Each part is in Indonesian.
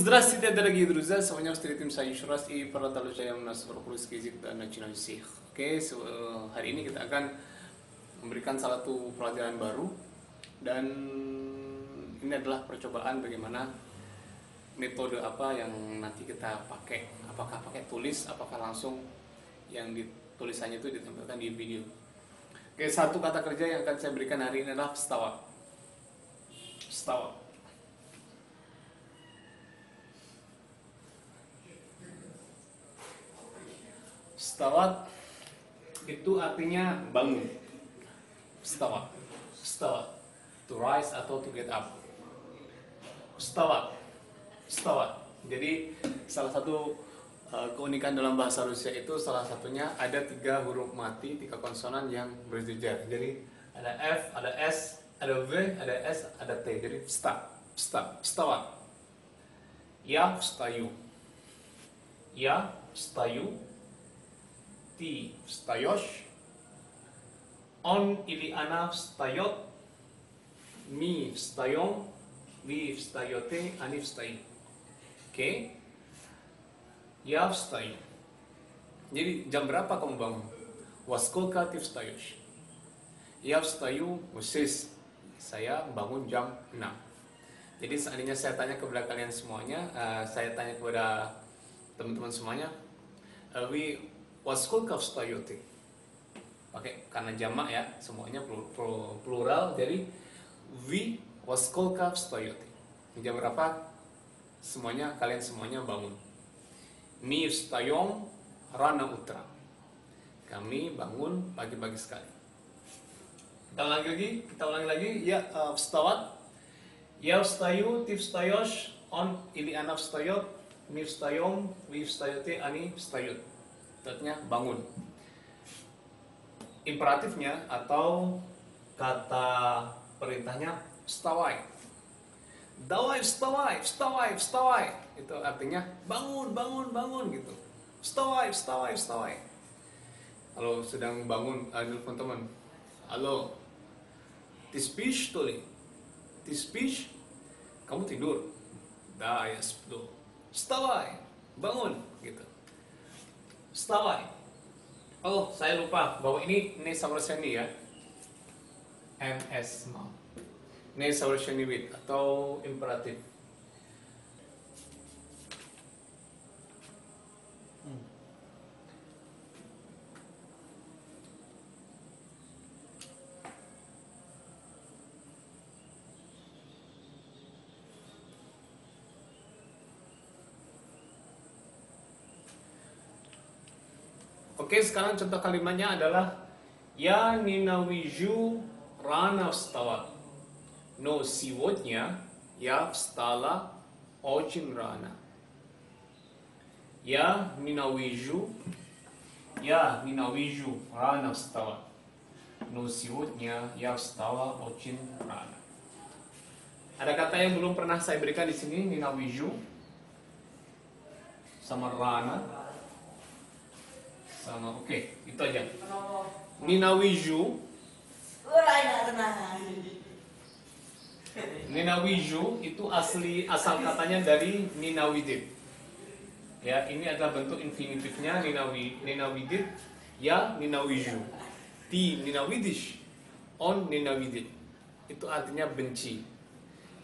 Здравствуйте, дорогие друзья! Сегодня встретимся еще раз и продолжаем наш урок русский язык для начинающих. Oke, hari ini kita akan memberikan salah satu pelajaran baru dan ini adalah percobaan bagaimana metode apa yang nanti kita pakai. Apakah pakai tulis, apakah langsung yang ditulisannya itu ditampilkan di video. Oke, satu kata kerja yang akan saya berikan hari ini adalah вставать. Вставать. Вставать itu artinya bangun. Вставать. Вставать. To rise atau to get up. Вставать. Вставать. Jadi salah satu keunikan dalam bahasa Rusia itu salah satunya ada 3 huruf mati, 3 konsonan yang berjejer. Jadi ada F, ada S, ada V, ada S, ada T. Jadi встав, встав, вставать. Я встаю. Я встаю. Ты встаешь, он или она встает, мы встаем, вы встаете, они встают. Oke? Я встаю. Jadi jam berapa kamu bangun? Во сколько ты встаешь? Я встаю в 6. Saya bangun jam 6. Jadi seandainya saya tanya kepada kalian semuanya, saya tanya kepada teman-teman semuanya, во сколько встаёте? Pakai karena jamak ya, semuanya plural. Jadi вы во сколько встаёте? Jam berapa? Semuanya kalian semuanya bangun. Мы встаём рано утром. Kami bangun pagi-pagi sekali. Kita ulangi lagi. Ya, вставать. Я встаю, ты встаёшь, он или она встаёт, мы встаём, вы встаёте, они встают. Artinya bangun. Imperatifnya atau kata perintahnya вставай. Давай вставай, вставай, вставай. Itu artinya bangun, bangun, bangun gitu. Вставай, вставай, вставай. Kalau sedang bangun, nelfon teman. Halo. Ты спишь, что ли? Ты спишь? Kamu tidur? Да, я сплю. Вставай, bangun gitu. Вставай. Oh, saya lupa bahwa ini совершенный ya. MS mau. Ini совершенный with atau imperatif. Oke, sekarang contoh kalimatnya adalah Я ненавижу рано вставать. Но сегодня я встала очень рано. Я ненавижу рано вставать. Но сегодня я встала очень рано. Ada kata yang belum pernah saya berikan di sini, ненавижу sama рано. Sama, oke, itu aja. Ненавижу itu asal katanya dari ненавидеть. Ya, ini adalah bentuk infinitifnya ненавидеть. Я ненавижу. Ты ненавидишь. Он ненавидит. Itu artinya benci.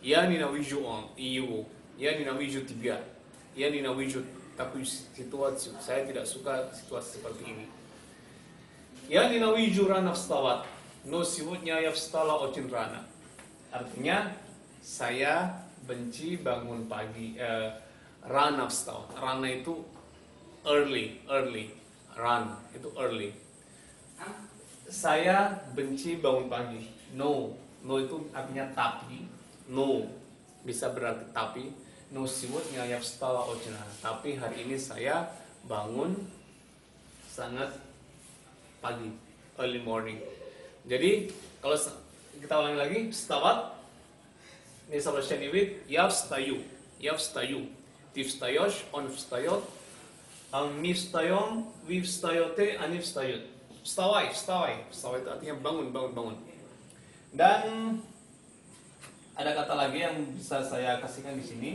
Я ненавижу его. Я ненавижу тебя. Я ненавижу tapi situasi, saya tidak suka situasi seperti ini. Я ненавижу рано вставать, но сегодня я встала очень рано. Artinya, saya benci bangun pagi. Рано вставать. Рано itu early. Рано itu early. Saya benci bangun pagi. No itu artinya tapi. No bisa berarti tapi. No сегодня я встала очень рано. Tapi hari ini saya bangun sangat pagi, early morning. Jadi kalau kita ulangi lagi, вставать. Ini совершенный вид. Я встаю. Ты встаешь, он встает. Мы встаем, вы встаете, они встают. Вставай itu artinya bangun. Dan ada kata lagi yang bisa saya kasihkan di sini.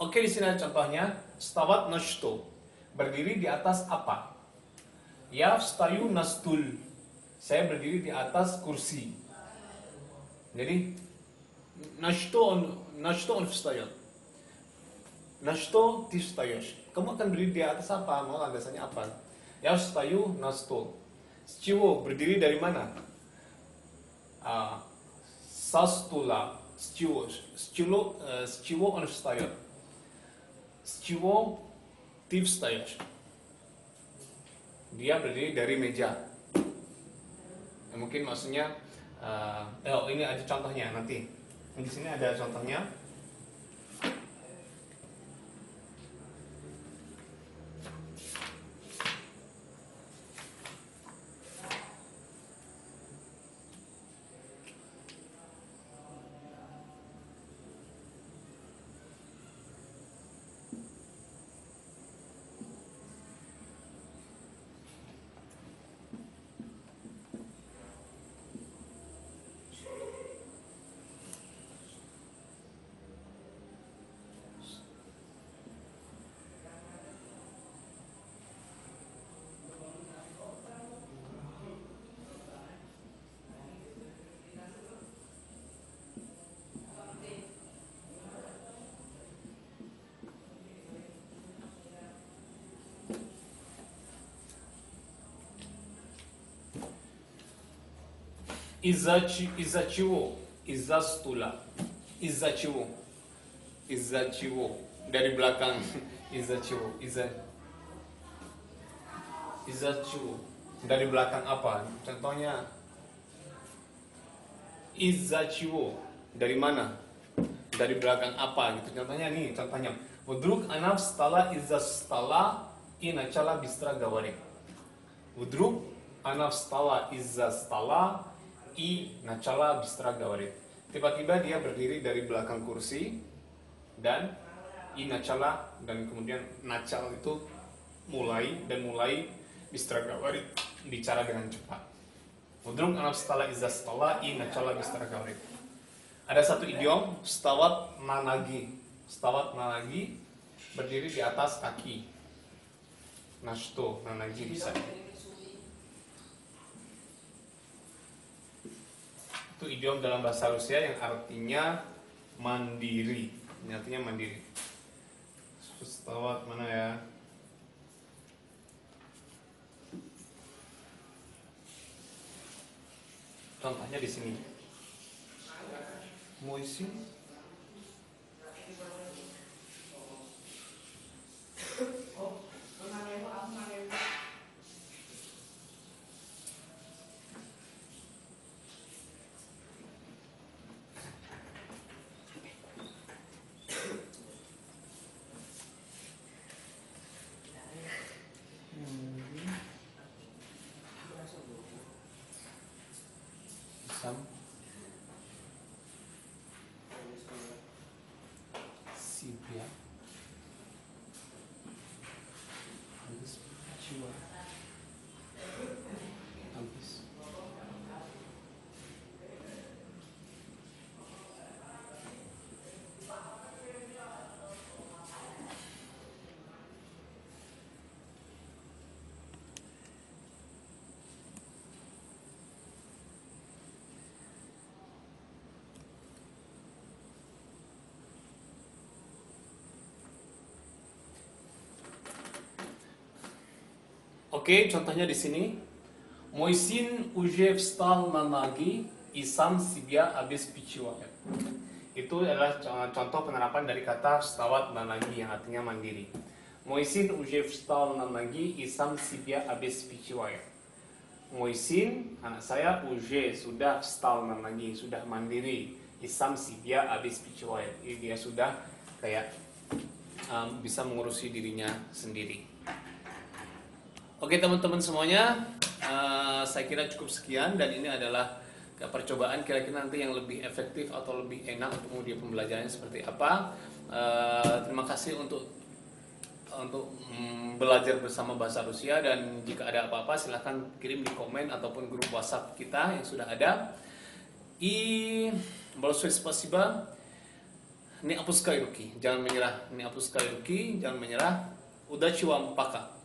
Oke, di sini ada contohnya. Stawat nashtu, berdiri di atas apa? Ya vstayu nastul, saya berdiri di atas kursi. Jadi nashtu on vstayat, nashtu tivstayash. Kamu akan berdiri di atas apa? Mau landasannya apa? Ya vstayu nashtu. Sciwo, berdiri dari mana? Sastula. С чего? С чего он встает? С чего ты встаешь? Dia berdiri dari meja. Mungkin maksudnya, ini ada contohnya nanti. Di sini ada contohnya. Из-за чего? Из-за стула. Из-за чего? Из-за чего? Dari belakang. Из-за чего? Из-за чего? Dari belakang apa? Contohnya из-за чего? Dari mana? Dari belakang apa? Gitu. Contohnya nih, contohnya. Вдруг она встала из-за стола и начала быстро говорить. Вдруг она встала из-за стола и начала быстро говорить. Tiba-tiba dia berdiri dari belakang kursi dan и начала, dan kemudian начал itu mulai, dan mulai быстро говорить, bicara dengan cepat. Вдруг она встала из-за стола и начала быстро говорить. Ada satu idiom, вставать на ноги. Вставать на ноги, berdiri di atas kaki. На что? На ноги bisa. Itu idiom dalam bahasa Rusia yang artinya mandiri. Artinya mandiri. Вставать mana ya? Contohnya di sini. Moisi. Sibia, habis jiwa, habis. Oke, contohnya di sini. Moisin уже встал на ноги и сам себя обеспечивал. Itu adalah contoh penerapan dari kata вставать на ноги yang artinya mandiri. Moisin уже встал на ноги и сам себя обеспечивал. Moisin, anak saya, уже sudah встал на ноги, sudah mandiri. И сам себя обеспечивал. Dia sudah kayak bisa mengurusi dirinya sendiri. Oke teman-teman semuanya, saya kira cukup sekian, dan ini adalah percobaan kira-kira nanti yang lebih efektif atau lebih enak untuk kemudian pembelajarannya seperti apa. Terima kasih untuk untuk belajar bersama bahasa Rusia. Dan jika ada apa-apa silahkan kirim di komen ataupun grup WhatsApp kita yang sudah ada. И большое спасибо. Не опускай руки, jangan menyerah. Не опускай руки, jangan menyerah. Удачи вам, пока.